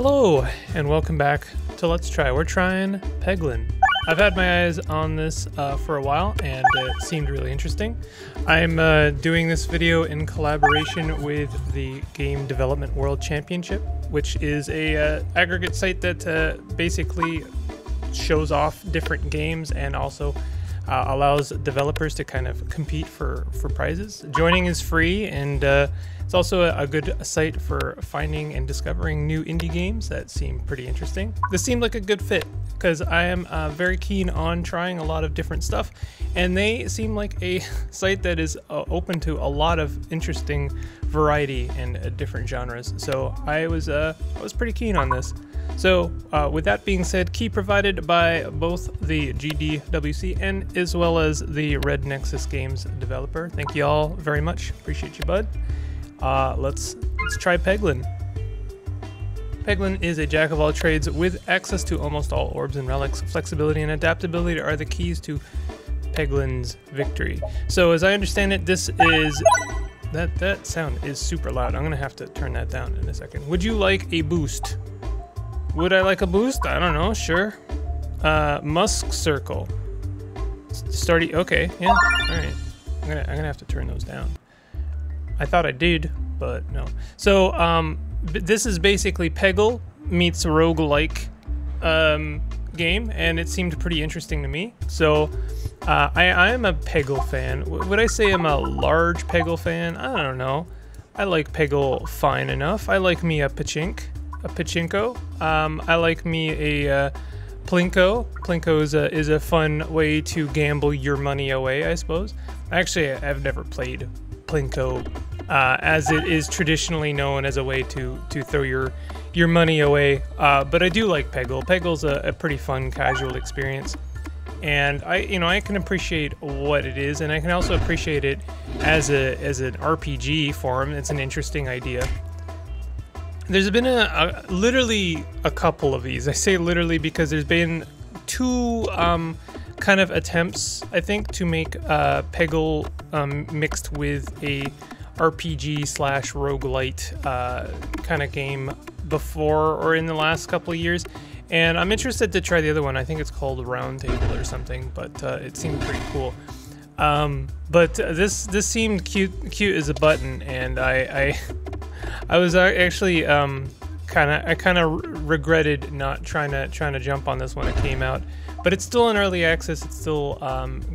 Hello, and welcome back to Let's Try. We're trying Peglin. I've had my eyes on this for a while, and it seemed really interesting. I'm doing this video in collaboration with the Game Development World Championship, which is a aggregate site that basically shows off different games and also allows developers to kind of compete for prizes. Joining is free, and it's also a good site for finding and discovering new indie games that seem pretty interesting. This seemed like a good fit because I am very keen on trying a lot of different stuff, and they seem like a site that is open to a lot of interesting variety and different genres. So I was pretty keen on this. So with that being said, key provided by both the GDWCN as well as the Red Nexus Games developer. Thank you all very much. Appreciate you, bud. Let's try Peglin. Peglin is a jack of all trades with access to almost all orbs and relics. Flexibility and adaptability are the keys to Peglin's victory. So as I understand it, this is... That sound is super loud. I'm gonna have to turn that down in a second. Would you like a boost? Would I like a boost? I don't know, sure. Musk circle. Starty, okay, yeah, all right. I'm gonna have to turn those down. I thought I did, but no. So this is basically Peggle meets roguelike game, and it seemed pretty interesting to me. So I am a Peggle fan. Would I say I'm a large Peggle fan? I don't know. I like Peggle fine enough. I like me a Pachink. A Pachinko. I like me a Plinko. Plinko is a fun way to gamble your money away, I suppose. Actually, I've never played Plinko, as it is traditionally known as a way to throw your money away. But I do like Peggle. Peggle's a pretty fun casual experience, and I can appreciate what it is, and I can also appreciate it as an RPG form. It's an interesting idea. There's been literally a couple of these. I say literally because there's been two kind of attempts, I think, to make Peggle mixed with a RPG slash roguelite kind of game before or in the last couple of years. And I'm interested to try the other one. I think it's called Round Table or something, but it seemed pretty cool. But this seemed cute as a button, and I was actually I kind of regretted not trying to jump on this when it came out, but it's still in early access. It's still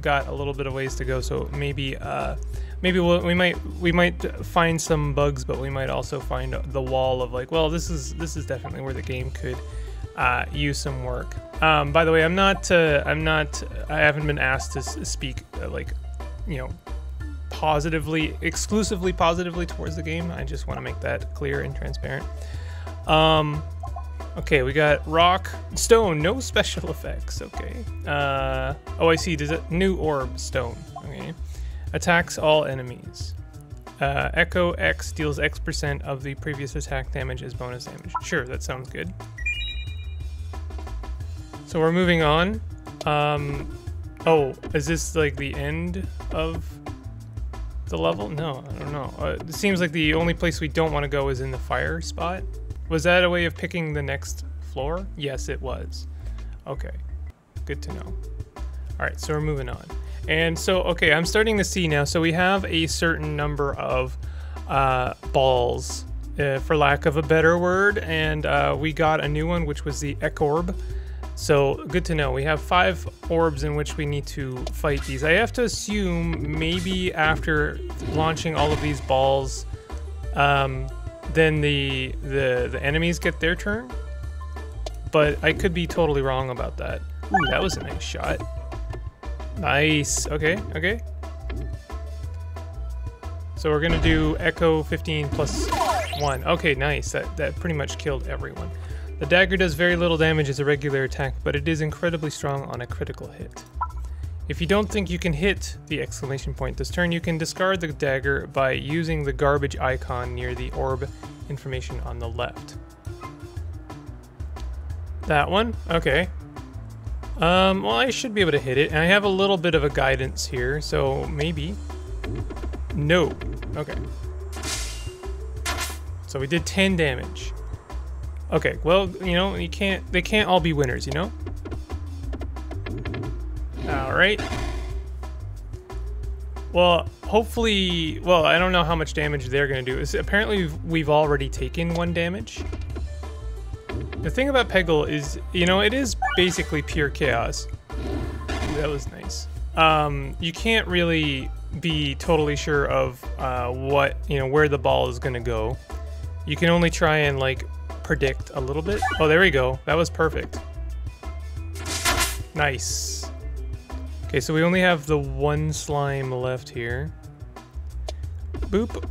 got a little bit of ways to go. So maybe we might find some bugs, but we might also find the wall of like, well, this is definitely where the game could use some work. By the way, I haven't been asked to speak like, you know, exclusively positively towards the game. I just want to make that clear and transparent. Okay, we got rock, stone, no special effects. Okay. Oh, I see. Does it new orb stone? Okay. Attacks all enemies. Echo X deals X% of the previous attack damage as bonus damage. Sure, that sounds good. So we're moving on. Oh, is this like the end of the level? No, I don't know. It seems like the only place we don't want to go is in the fire spot. Was that a way of picking the next floor? Yes, it was. Okay, good to know. All right, so we're moving on. And so, okay, I'm starting to see now. So we have a certain number of balls, for lack of a better word. And we got a new one, which was the Jack orb. So good to know. We have 5 orbs in which we need to fight these. I have to assume maybe after launching all of these balls, then the enemies get their turn. But I could be totally wrong about that. Ooh, that was a nice shot. Nice. Okay, okay. So we're gonna do Echo 15 plus 1. Okay, nice. That pretty much killed everyone. The dagger does very little damage as a regular attack, but it is incredibly strong on a critical hit. If you don't think you can hit the exclamation point this turn, you can discard the dagger by using the garbage icon near the orb information on the left. That one? Okay. Well, I should be able to hit it, and I have a little bit of a guidance here, so maybe. No. Okay. So we did 10 damage. Okay, well, you know, you can't, they can't all be winners, you know? All right. Well, hopefully, well, I don't know how much damage they're going to do. It's, apparently, we've already taken one damage. The thing about Peggle is, you know, it is basically pure chaos. Ooh, that was nice. You can't really be totally sure of what, you know, where the ball is going to go. You can only try and, like, predict a little bit. Oh, there we go. That was perfect. Nice. Okay, so we only have the one slime left here. Boop.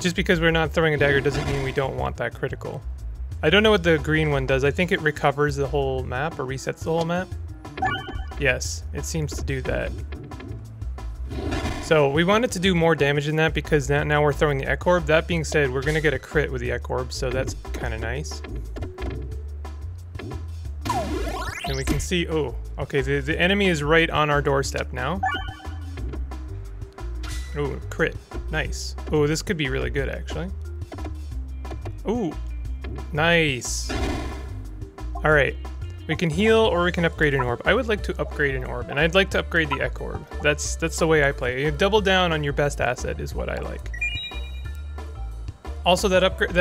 Just because we're not throwing a dagger doesn't mean we don't want that critical. I don't know what the green one does. I think it recovers the whole map or resets the whole map. Yes, it seems to do that. So we wanted to do more damage than that because now we're throwing the Jack orb. That being said, we're going to get a crit with the Jack orb, so that's kind of nice. And we can see, oh, okay, the enemy is right on our doorstep now. Oh, crit. Nice. Oh, this could be really good, actually. Oh, nice. All right. We can heal or we can upgrade an orb. I would like to upgrade an orb, and I'd like to upgrade the Jack orb. That's the way I play. You double down on your best asset is what I like. Also, that upgrade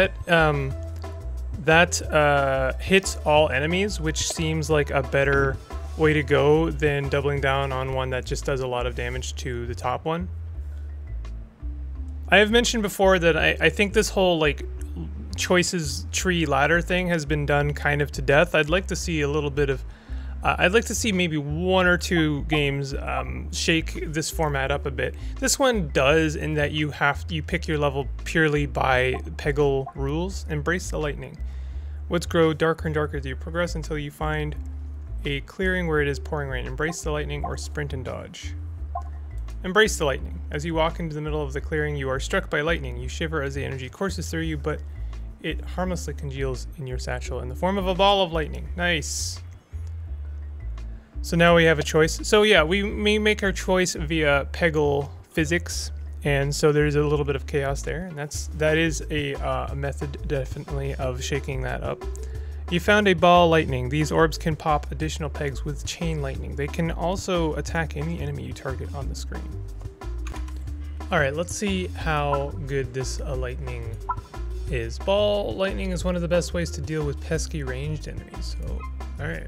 that hits all enemies, which seems like a better way to go than doubling down on one that just does a lot of damage to the top one. I have mentioned before that I think this whole like choices tree ladder thing has been done kind of to death. I'd like to see a little bit of I'd like to see maybe one or two games shake this format up a bit. This one does, in that you pick your level purely by Peggle rules. Embrace the lightning. Woods grow darker and darker as you progress until you find a clearing where it is pouring rain. Embrace the lightning or sprint and dodge. Embrace the lightning. As you walk into the middle of the clearing, you are struck by lightning. You shiver as the energy courses through you, but it harmlessly congeals in your satchel in the form of a ball of lightning. Nice. So now we have a choice. So yeah, we may make our choice via Peggle physics, and so there's a little bit of chaos there, and that is a method definitely of shaking that up. You found a ball of lightning. These orbs can pop additional pegs with chain lightning. They can also attack any enemy you target on the screen. All right, let's see how good this lightning is. Ball lightning is one of the best ways to deal with pesky ranged enemies. So, all right.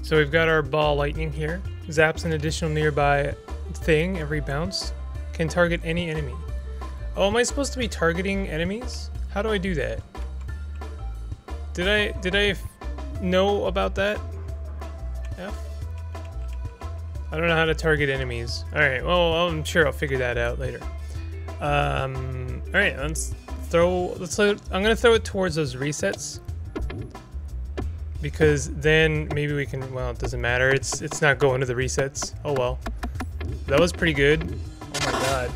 So we've got our ball lightning here. Zaps an additional nearby thing every bounce. Can target any enemy. Oh, am I supposed to be targeting enemies? How do I do that? Did I know about that? F? I don't know how to target enemies. All right. Well, I'm sure I'll figure that out later. All right. I'm gonna throw it towards those resets, because then maybe we can, well, it doesn't matter. It's not going to the resets. Oh well. That was pretty good. Oh my god.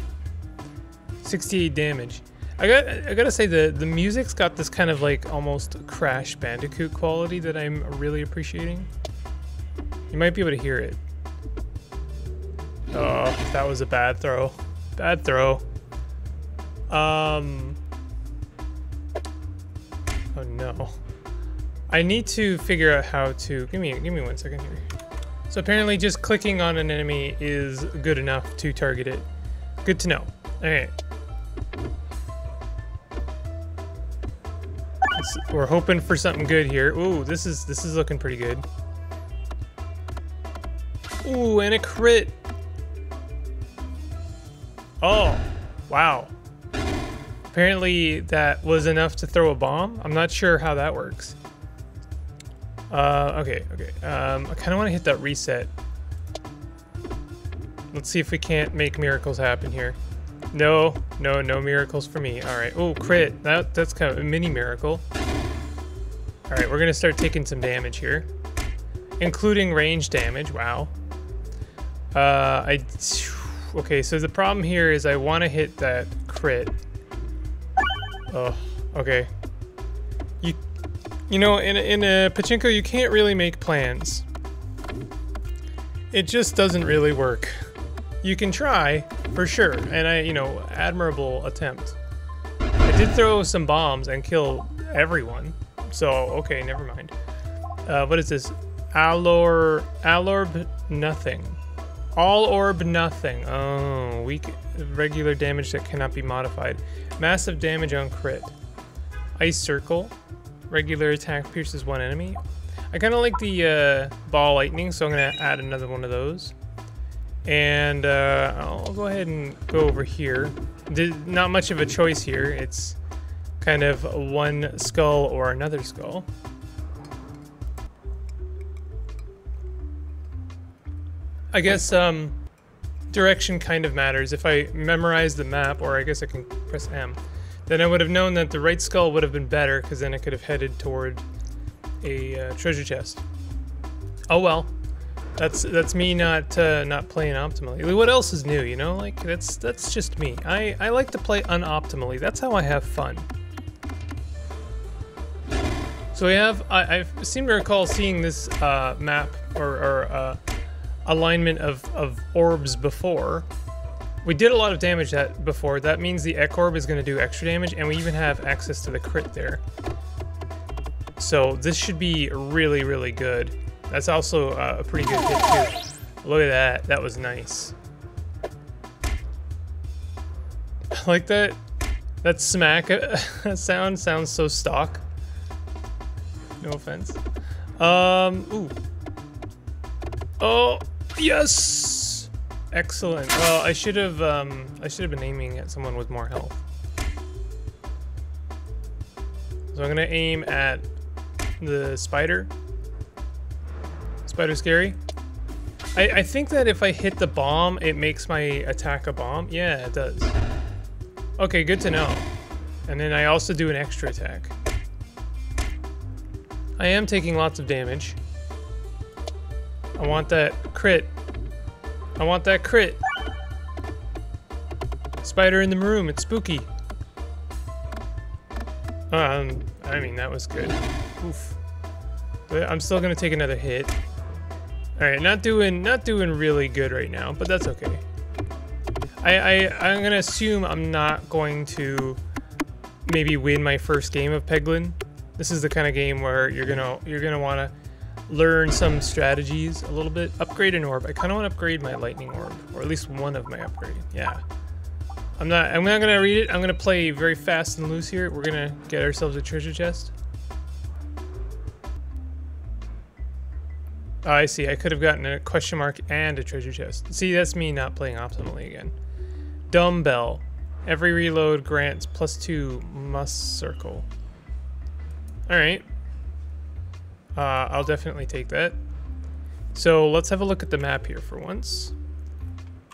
68 damage. I gotta say the music's got this kind of like almost Crash Bandicoot quality that I'm really appreciating. You might be able to hear it. Oh, that was a bad throw. Bad throw. Oh no. I need to figure out how to... Give me 1 second here. So apparently just clicking on an enemy is good enough to target it. Good to know. Alright. We're hoping for something good here. Ooh, this is looking pretty good. Ooh, and a crit! Oh! Wow. Apparently that was enough to throw a bomb. I'm not sure how that works. I kind of want to hit that reset. Let's see if we can't make miracles happen here. No miracles for me. All right. Oh, crit. That's kind of a mini miracle. All right, we're gonna start taking some damage here, including range damage. Wow. Okay, so the problem here is I want to hit that crit. Oh, okay. You know, in a Pachinko, you can't really make plans. It just doesn't really work. You can try, for sure, and admirable attempt. I did throw some bombs and kill everyone. So, okay, never mind. What is this? All orb nothing. All orb nothing. Oh, weak regular damage that cannot be modified. Massive damage on crit. Ice circle. Regular attack pierces one enemy. I kind of like the ball lightning, so I'm going to add another one of those. And I'll go ahead and go over here. There's not much of a choice here. It's kind of one skull or another skull. I guess direction kind of matters. If I memorize the map, or I guess I can press M, then I would have known that the right skull would have been better, because then I could have headed toward a treasure chest. Oh well. That's me not playing optimally. What else is new, you know? Like, that's just me. I like to play unoptimally. That's how I have fun. So we have, I seem to recall seeing this map or alignment of orbs before. We did a lot of damage that before. That means the Ek orb is going to do extra damage, and we even have access to the crit there. So this should be really, really good. That's also a pretty good hit too. Look at that. That was nice. I like that. That smack sound sounds so stock. No offense. Ooh. Oh, yes! Excellent. Well, I should have been aiming at someone with more health. So I'm gonna aim at the spider. Spider scary. I think that if I hit the bomb, it makes my attack a bomb. Yeah, it does. Okay, good to know. And then I also do an extra attack. I am taking lots of damage. I want that crit. I want that crit. Spider in the room. It's spooky. I mean, that was good. Oof. But I'm still gonna take another hit. All right, not doing really good right now, but that's okay. I'm gonna assume I'm not going to maybe win my first game of Peglin. This is the kind of game where you're gonna want to learn some strategies a little bit. Upgrade an orb. I kind of want to upgrade my lightning orb, or at least one of my upgrades. Yeah. I'm not gonna read it. I'm gonna play very fast and loose here. We're gonna get ourselves a treasure chest. Oh, I see. I could have gotten a question mark and a treasure chest. See, that's me not playing optimally again. Dumbbell. Every reload grants +2 must circle. Alright. I'll definitely take that. So let's have a look at the map here for once.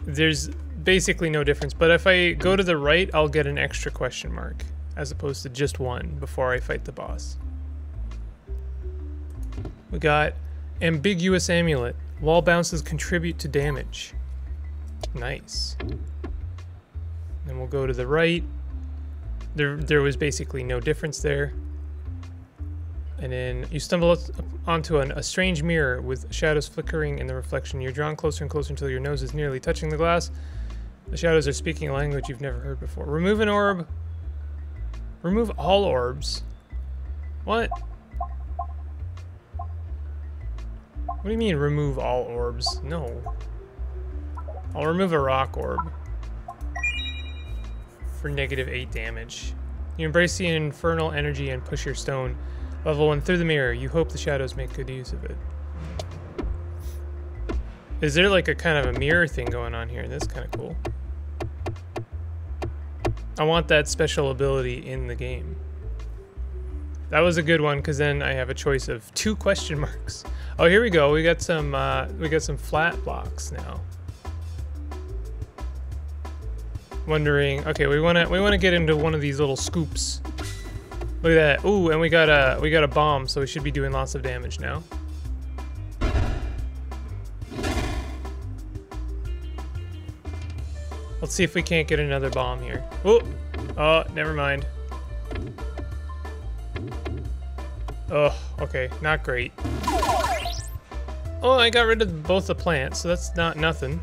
There's basically no difference, but if I go to the right, I'll get an extra question mark, as opposed to just one before I fight the boss. We got... ambiguous amulet. Wall bounces contribute to damage. Nice. Then we'll go to the right. There was basically no difference there. And then you stumble onto a strange mirror with shadows flickering in the reflection. You're drawn closer and closer until your nose is nearly touching the glass. The shadows are speaking a language you've never heard before. Remove an orb. Remove all orbs. What? What do you mean, remove all orbs? No. I'll remove a rock orb. For -8 damage. You embrace the infernal energy and push your stone. Level 1 through the mirror. You hope the shadows make good use of it. Is there like a kind of a mirror thing going on here? That's kind of cool. I want that special ability in the game. That was a good one, because then I have a choice of two question marks. Oh, here we go. We got some flat blocks now. Wondering. Okay, we wanna get into one of these little scoops. Look at that. Ooh, and we got a bomb, so we should be doing lots of damage now. Let's see if we can't get another bomb here. Ooh. Oh, never mind. Oh, okay, not great. Oh, I got rid of both the plants, so that's not nothing.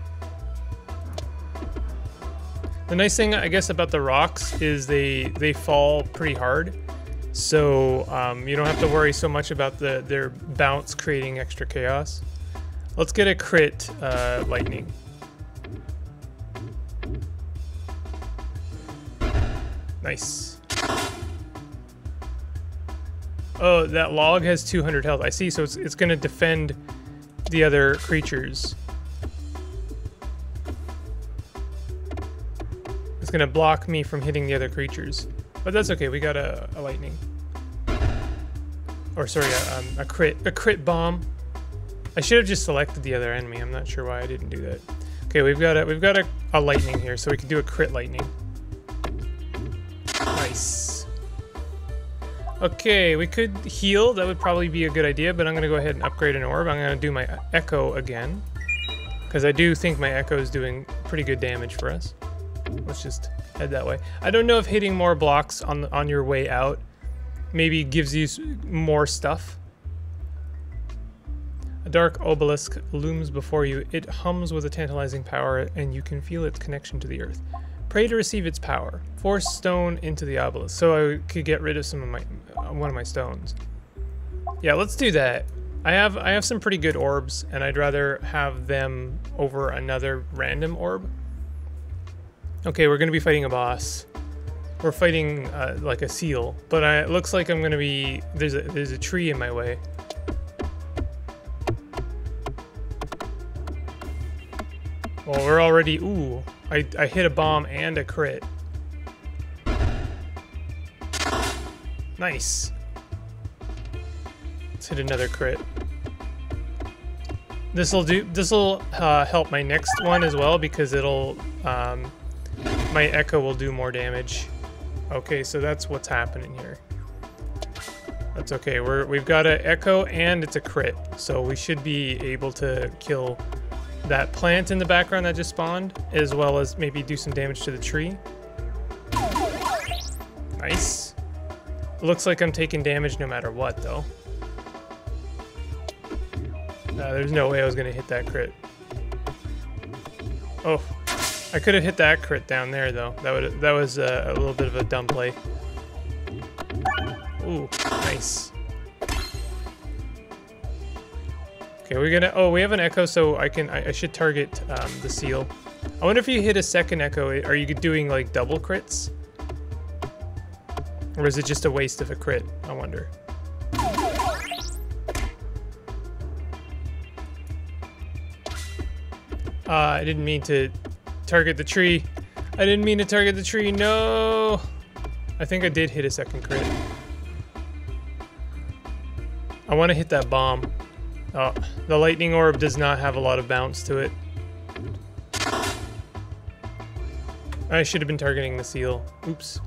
The nice thing, I guess, about the rocks is they fall pretty hard. so you don't have to worry so much about their bounce creating extra chaos. Let's get a crit lightning. Nice. Oh, that log has 200 health. I see, so it's going to defend the other creatures. It's going to block me from hitting the other creatures. But that's okay, we got a lightning. Or sorry, a crit bomb. I should have just selected the other enemy. I'm not sure why I didn't do that. Okay, we've got a lightning here, so we can do a crit lightning. Nice. Okay, we could heal. That would probably be a good idea, but I'm going to go ahead and upgrade an orb. I'm going to do my echo again, because I do think my echo is doing pretty good damage for us. Let's just head that way. I don't know if hitting more blocks on your way out maybe gives you more stuff. A dark obelisk looms before you. It hums with a tantalizing power, and you can feel its connection to the earth. Pray to receive its power. Force stone into the obelisk, so I could get rid of some of my one of my stones. Yeah, let's do that. I have some pretty good orbs, and I'd rather have them over another random orb. Okay, we're gonna be fighting a boss. We're fighting like a seal, but it looks like I'm gonna be there's a tree in my way. Well, we're already... Ooh, I hit a bomb and a crit. Nice. Let's hit another crit. This'll help my next one as well, because it'll... my echo will do more damage. Okay, so that's what's happening here. That's okay. We've got an echo and it's a crit, so we should be able to kill... that plant in the background that just spawned, as well as maybe do some damage to the tree. Nice. Looks like I'm taking damage no matter what, though. There's no way I was going to hit that crit. Oh, I could have hit that crit down there, though. That was a little bit of a dumb play. Ooh, nice. Okay, we're gonna... Oh, we have an echo, so I should target the seal. I wonder if you hit a second echo, are you doing like double crits? Or is it just a waste of a crit? I wonder. I didn't mean to target the tree. I didn't mean to target the tree, no! I think I did hit a second crit. I want to hit that bomb. Oh, the lightning orb does not have a lot of bounce to it. I should have been targeting the seal. Oops.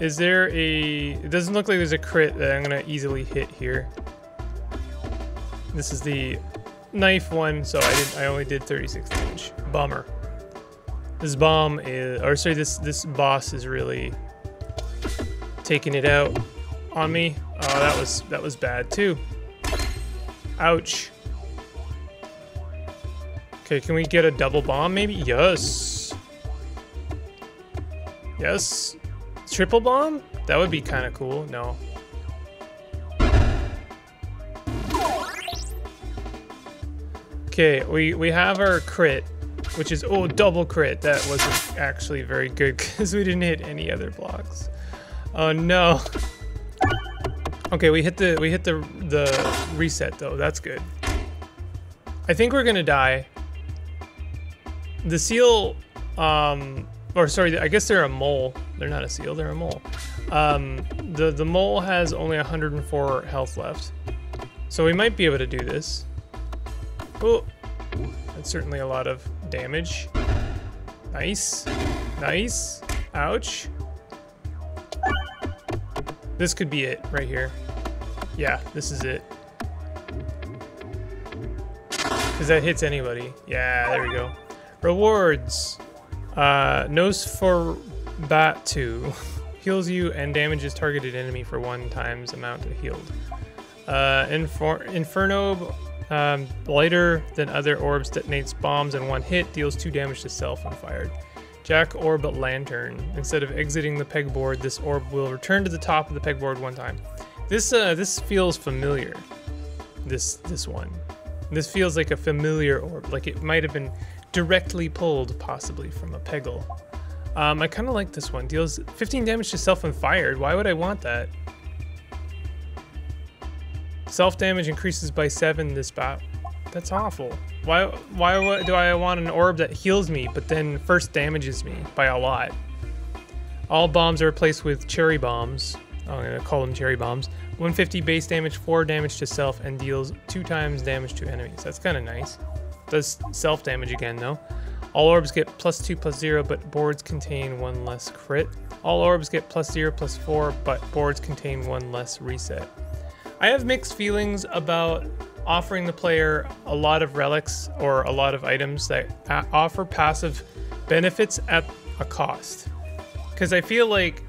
Is there a... It doesn't look like there's a crit that I'm going to easily hit here. This is the knife one, so I only did 36 damage. Bummer. This bomb is... Or sorry, this boss is really taking it out on me. Oh, that was bad too. Ouch. Okay, can we get a double bomb maybe? Yes. Yes. Triple bomb? That would be kind of cool. No. Okay, we have our crit, which is... Oh, double crit. That wasn't actually very good because we didn't hit any other blocks. Oh, no. Okay, we hit the reset though. That's good. I think we're gonna die. The seal, or sorry, I guess they're a mole. They're not a seal. They're a mole. The mole has only 104 health left, so we might be able to do this. Oh, that's certainly a lot of damage. Nice, nice. Ouch. This could be it right here. Yeah, this is it. Because that hits anybody. Yeah, there we go. Rewards. Nosferbatu. Heals you and damages targeted enemy for 1 times amount healed. Inferno, lighter than other orbs, detonates bombs in 1 hit, deals 2 damage to self when fired. Jack orb lantern. Instead of exiting the pegboard, this orb will return to the top of the pegboard one time. This feels familiar. This one. This feels like a familiar orb, like it might have been directly pulled possibly from a Peggle. I kind of like this one. Deals 15 damage to self when fired. Why would I want that? Self damage increases by 7 this bout. That's awful. Why do I want an orb that heals me but then first damages me by a lot? All bombs are replaced with cherry bombs. I'm gonna call them cherry bombs. 150 base damage, 4 damage to self, and deals 2 times damage to enemies. That's kind of nice. Does self damage again though. All orbs get +2/+0, but boards contain 1 less crit. All orbs get +0/+4, but boards contain 1 less reset. I have mixed feelings about offering the player a lot of relics or a lot of items that offer passive benefits at a cost, because I feel like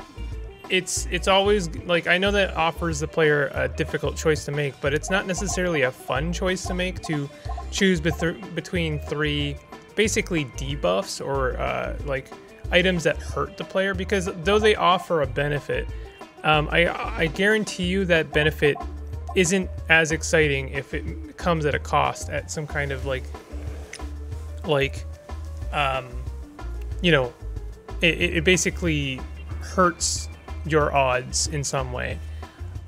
it's always like, I know that offers the player a difficult choice to make, but it's not necessarily a fun choice to make, to choose between 3 basically debuffs or like items that hurt the player, because though they offer a benefit, I guarantee you that benefit isn't as exciting if it comes at a cost, at some kind of you know, it basically hurts your odds in some way.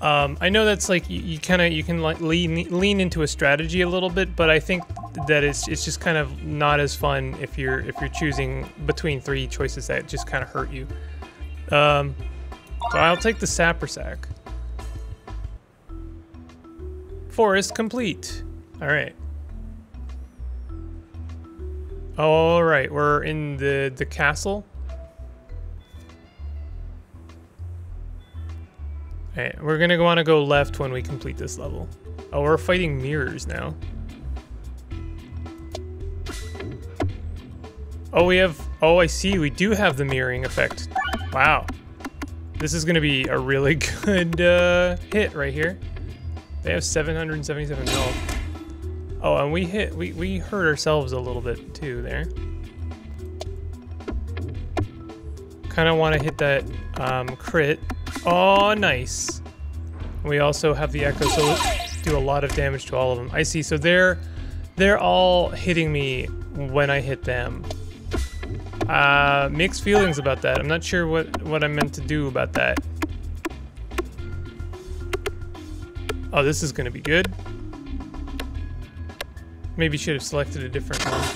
I know that's like you kind of, you can like lean into a strategy a little bit, but I think that it's just kind of not as fun if you're choosing between 3 choices that just kind of hurt you. So I'll take the sapper sack. Forest complete. All right, we're in the castle. All right, we're gonna want to go left when we complete this level. Oh, we're fighting mirrors now. Oh, we have, oh, I see, we do have the mirroring effect. Wow, this is gonna be a really good hit right here. They have 777 health. Oh, and we hurt ourselves a little bit too there. Kind of want to hit that crit. Oh, nice. We also have the echo, so let's do a lot of damage to all of them. I see, so they're all hitting me when I hit them. Mixed feelings about that. I'm not sure what I meant to do about that. Oh, this is gonna be good. Maybe should have selected a different one.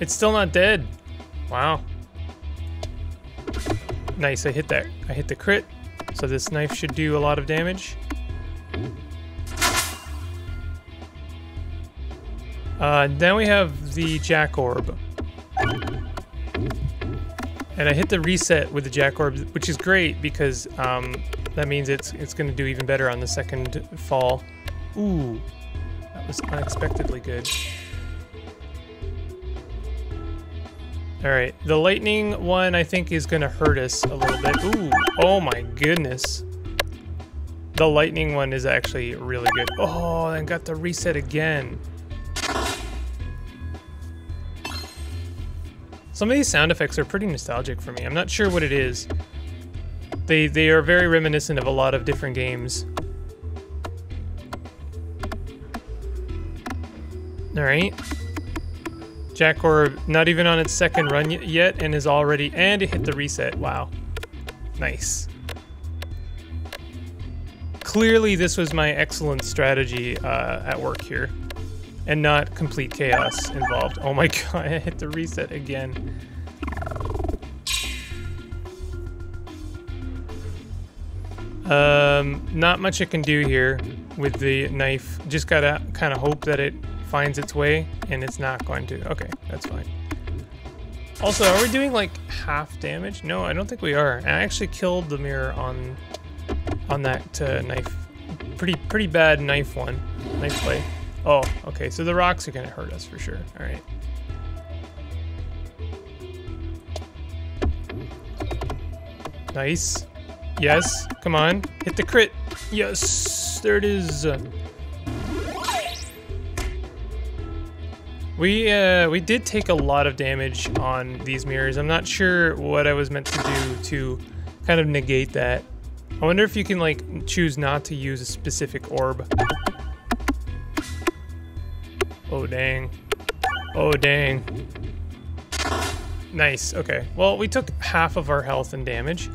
It's still not dead. Wow. Nice, I hit that. I hit the crit. So this knife should do a lot of damage. Then we have the Jack orb. And I hit the reset with the Jack orb, which is great because that means it's going to do even better on the second fall. Ooh, that was unexpectedly good. All right, the lightning one I think is going to hurt us a little bit. Ooh, oh my goodness. The lightning one is actually really good. Oh, and got the reset again. Some of these sound effects are pretty nostalgic for me. I'm not sure what it is. They are very reminiscent of a lot of different games. All right. Jack orb, not even on its second run yet, and is already, and it hit the reset. Wow. Nice. Clearly this was my excellent strategy at work here, and not complete chaos involved. Oh my god, I hit the reset again. Not much it can do here with the knife. Just gotta kind of hope that it finds its way, and it's not going to. Okay, that's fine. Also, are we doing like half damage? No, I don't think we are. And I actually killed the mirror on that knife. Pretty bad knife one. Nice play. Oh, okay. So the rocks are gonna hurt us for sure. All right. Nice. Yes, come on, hit the crit. Yes, there it is. We did take a lot of damage on these mirrors. I'm not sure what I was meant to do to kind of negate that. I wonder if you can like choose not to use a specific orb. Oh dang. Oh dang. Nice, okay. Well, we took half of our health and damage.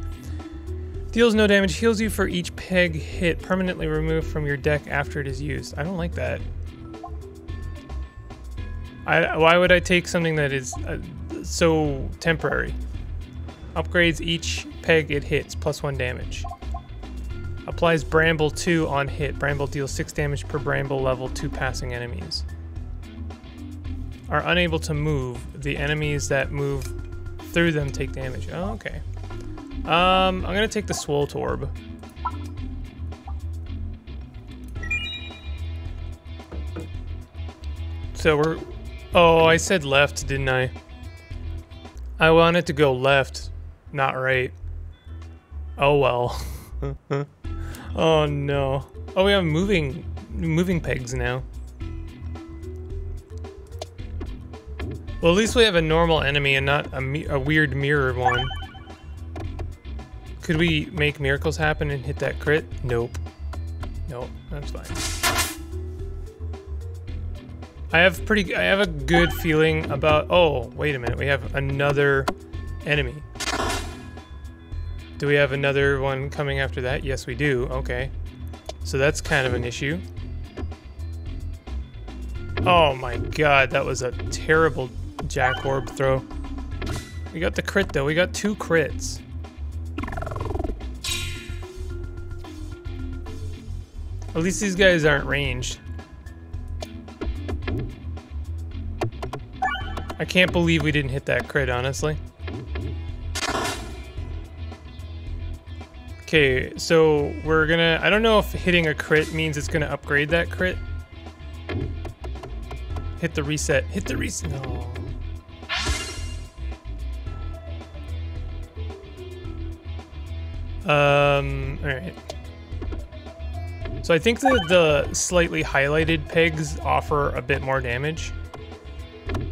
Deals no damage, heals you for each peg hit permanently removed from your deck after it is used. I don't like that. Why would I take something that is so temporary? Upgrades each peg it hits, +1 damage. Applies Bramble 2 on hit. Bramble deals 6 damage per Bramble level 2 passing enemies. Are unable to move. The enemies that move through them take damage. Oh, okay. I'm gonna take the Swolt Orb. So we're... Oh, I said left, didn't I? I wanted to go left, not right. Oh well. Oh no. Oh, we have moving pegs now. Well, at least we have a normal enemy and not a weird mirror one. Could we make miracles happen and hit that crit? Nope. Nope, that's fine. I have a good feeling about... Oh, wait a minute. We have another enemy. Do we have another one coming after that? Yes, we do. Okay. So that's kind of an issue. Oh my god, that was a terrible Jack orb throw. We got the crit though. We got 2 crits. At least these guys aren't ranged. I can't believe we didn't hit that crit, honestly. Okay, so we're gonna... I don't know if hitting a crit means it's gonna upgrade that crit. Hit the reset. Hit the reset. No. Alright. So I think that the slightly highlighted pegs offer a bit more damage.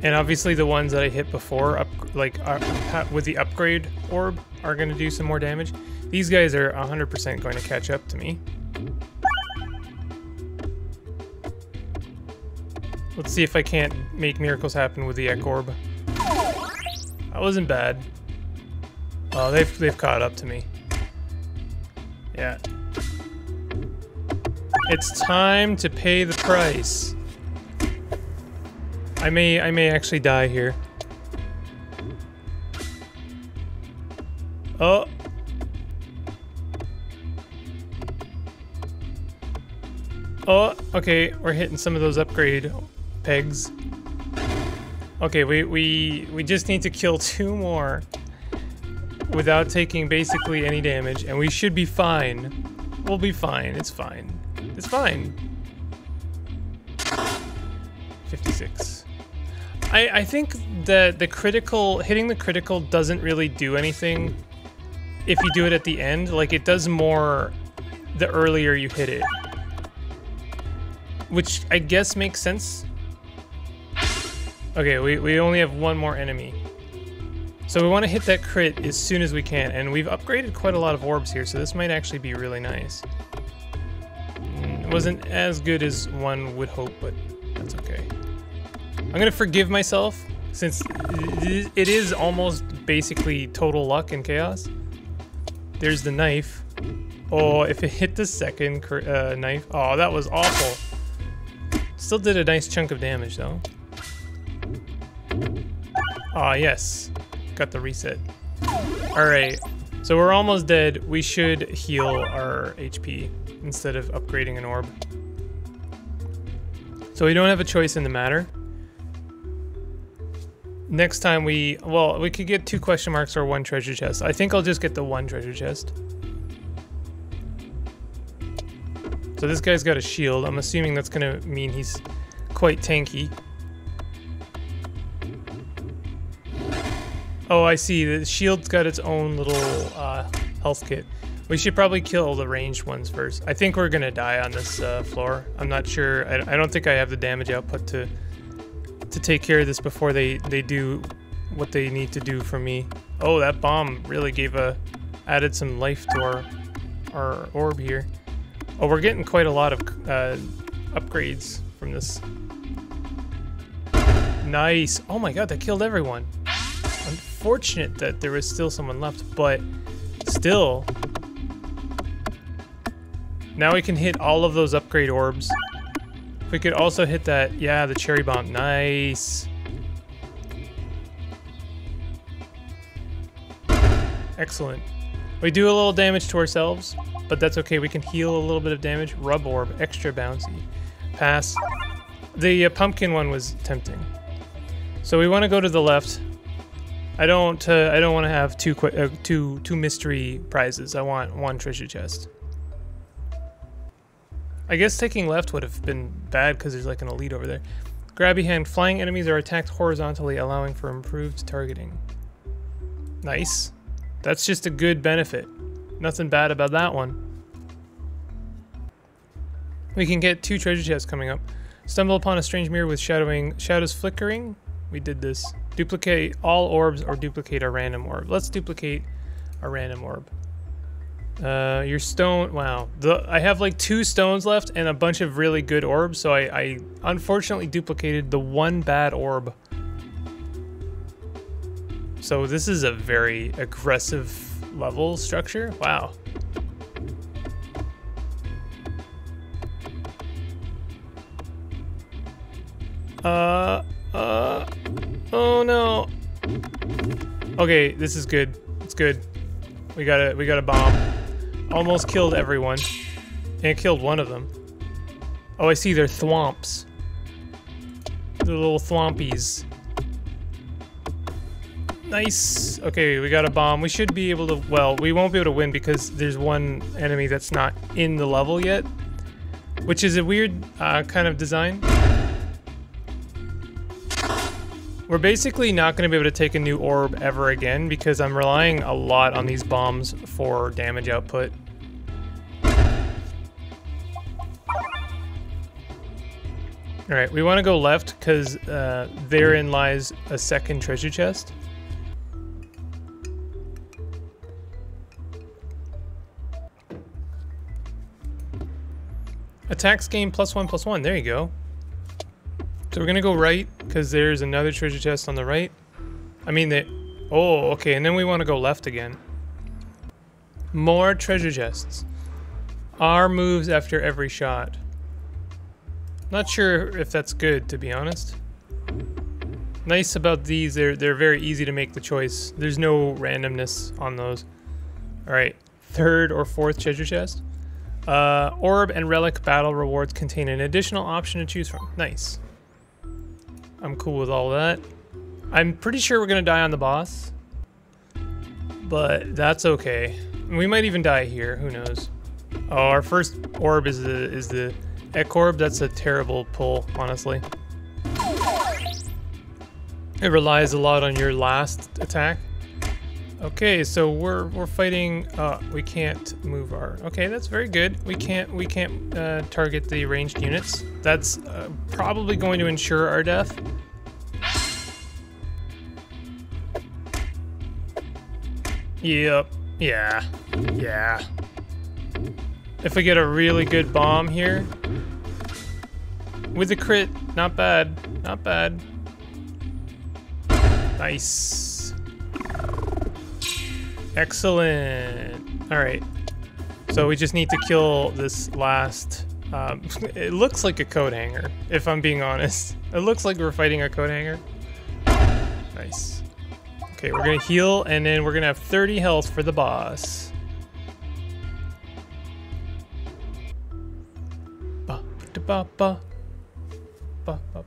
And obviously the ones that I hit before, with the upgrade orb, are going to do some more damage. These guys are 100% going to catch up to me. Let's see if I can't make miracles happen with the Jack orb. That wasn't bad. Oh, they've caught up to me. Yeah. It's time to pay the price. I may actually die here. Oh. Oh, okay, we're hitting some of those upgrade pegs. Okay, we just need to kill 2 more without taking basically any damage, and we should be fine. We'll be fine, it's fine. It's fine. 56. I think that hitting the critical doesn't really do anything if you do it at the end. Like, it does more the earlier you hit it. Which I guess makes sense. Okay, we only have 1 more enemy. So we want to hit that crit as soon as we can, and we've upgraded quite a lot of orbs here, so this might actually be really nice. It wasn't as good as one would hope, but that's okay. I'm gonna forgive myself, since it is almost basically total luck and chaos. There's the knife. Oh, if it hit the second knife. Oh, that was awful. Still did a nice chunk of damage though. Ah, yes. Got the reset. Alright, so we're almost dead. We should heal our HP instead of upgrading an orb. So we don't have a choice in the matter. Next time we could get 2 question marks or 1 treasure chest. I think I'll just get the 1 treasure chest. So this guy's got a shield. I'm assuming that's gonna mean he's quite tanky. Oh, I see. The shield's got its own little health kit. We should probably kill the ranged ones first. I think we're gonna die on this floor. I'm not sure. I don't think I have the damage output to to take care of this before they do what they need to do for me. Oh, that bomb really gave a added some life to our orb here. Oh, we're getting quite a lot of upgrades from this. Nice. Oh my god, that killed everyone. Unfortunate that there was still someone left, but still. Now we can hit all of those upgrade orbs. If we could also hit that, yeah, the cherry bomb. Nice. Excellent. We do a little damage to ourselves, but that's okay. We can heal a little bit of damage. Rub orb, extra bouncy. Pass. The pumpkin one was tempting. So we want to go to the left. I don't want to have two mystery prizes. I want one treasure chest. I guess taking left would have been bad because there's like an elite over there. Grabby hand. Flying enemies are attacked horizontally, allowing for improved targeting. Nice. That's just a good benefit. Nothing bad about that one. We can get two treasure chests coming up. Stumble upon a strange mirror with shadows flickering. We did this. Duplicate all orbs or duplicate a random orb. Let's duplicate a random orb. Your stone. Wow. I have like 2 stones left and a bunch of really good orbs, so I unfortunately duplicated the one bad orb. So this is a very aggressive level structure. Wow. Oh no. Okay, this is good. It's good. We got a bomb. Almost killed everyone. And it killed one of them. Oh, I see, they're thwomps. They're little thwompies. Nice. Okay, we got a bomb. We should be able to, well, we won't be able to win because there's one enemy that's not in the level yet, which is a weird kind of design. We're basically not going to be able to take a new orb ever again because I'm relying a lot on these bombs for damage output. Alright, we want to go left because therein lies a second treasure chest. Attacks gain +1/+1. There you go. So we're going to go right, because there's another treasure chest on the right. I mean, oh, okay, and then we want to go left again. More treasure chests. R moves after every shot. Not sure if that's good, to be honest. Nice about these, they're very easy to make the choice. There's no randomness on those. Alright, 3rd or 4th treasure chest. Orb and relic battle rewards contain an additional option to choose from. Nice. I'm cool with all that. I'm pretty sure we're gonna die on the boss, but that's okay. We might even die here, who knows. Oh, our first orb is the Ek orb. That's a terrible pull, honestly. It relies a lot on your last attack. Okay, so we're fighting, we can't move our, okay, that's very good. We can't target the ranged units. That's probably going to ensure our death. Yep, yeah, yeah. If we get a really good bomb here. With a crit, not bad, not bad. Nice. Excellent. All right, so we just need to kill this last it looks like a coat hanger, if I'm being honest. It looks like we're fighting a coat hanger. Nice. Okay, we're gonna heal and then we're gonna have 30 health for the boss. Ba, ba, ba, ba, ba.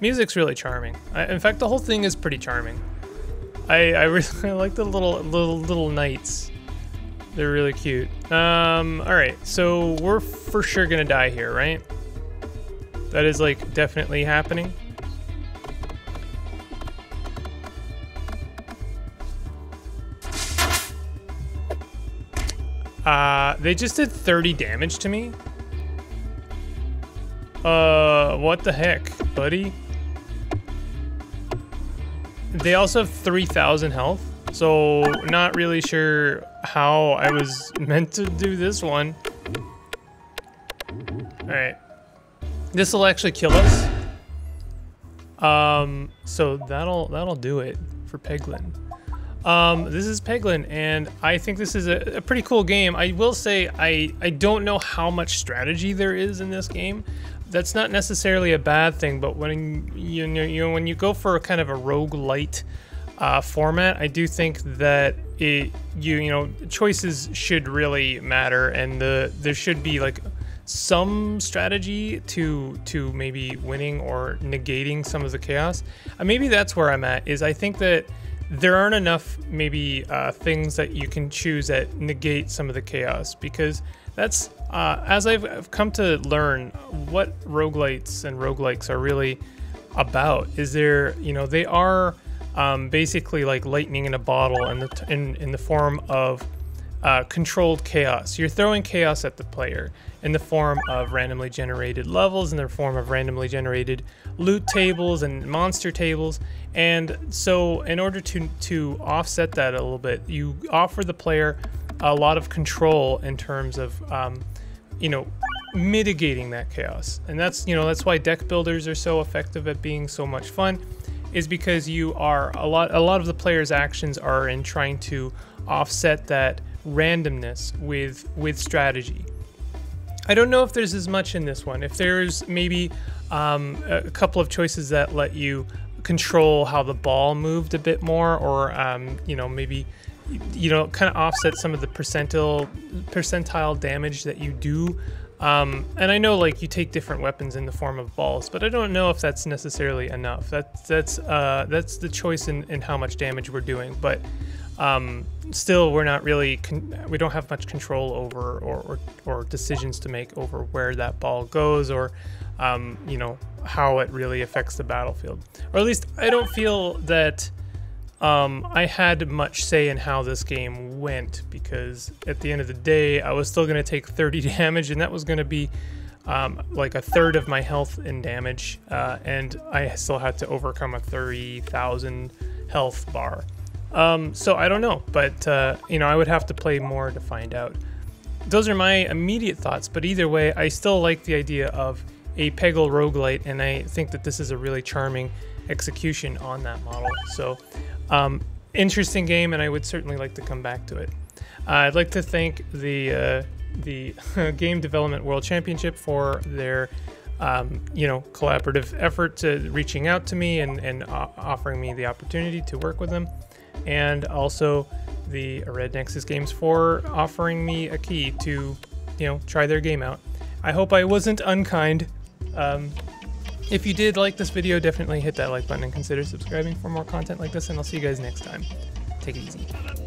Music's really charming. In fact, the whole thing is pretty charming. I really like the little knights. They're really cute. All right, so we're for sure gonna die here, right? That is like definitely happening. They just did 30 damage to me. What the heck, buddy? They also have 3,000 health, so not really sure how I was meant to do this one. All right, this will actually kill us. So that'll do it for Peglin. This is Peglin, and I think this is a pretty cool game. I will say I don't know how much strategy there is in this game. That's not necessarily a bad thing, but when you go for a kind of a roguelite format, I do think that choices should really matter, and there should be like some strategy to maybe winning or negating some of the chaos. Maybe that's where I'm at, is I think that there aren't enough maybe things that you can choose that negate some of the chaos, because that's as I've come to learn what roguelites and roguelikes are really about. Is there, they are basically like lightning in a bottle in the form of controlled chaos. You're throwing chaos at the player in the form of randomly generated levels, in the form of randomly generated loot tables and monster tables. And so in order to offset that a little bit, you offer the player a lot of control in terms of mitigating that chaos. And that's that's why deck builders are so effective at being so much fun, is because you are a lot of the player's actions are in trying to offset that randomness with strategy. I don't know if there's as much in this one. If there's maybe a couple of choices that let you control how the ball moved a bit more, or maybe kind of offset some of the percentile damage that you do. And I know like you take different weapons in the form of balls, but I don't know if that's necessarily enough. That's the choice in how much damage we're doing, but still we're not really we don't have much control over or decisions to make over where that ball goes, or how it really affects the battlefield. Or at least I don't feel that I had much say in how this game went, because at the end of the day I was still going to take 30 damage, and that was going to be like a third of my health in damage, and I still had to overcome a 30,000 health bar. So I don't know, but I would have to play more to find out. Those are my immediate thoughts, but either way I still like the idea of a Peggle roguelite, and I think that this is a really charming execution on that model. So interesting game, and I would certainly like to come back to it. I'd like to thank the Game Development World Championship for their collaborative effort to reaching out to me and offering me the opportunity to work with them, and also the Red Nexus Games for offering me a key to try their game out. I hope I wasn't unkind. If you did like this video, definitely hit that like button and consider subscribing for more content like this, and I'll see you guys next time. Take it easy.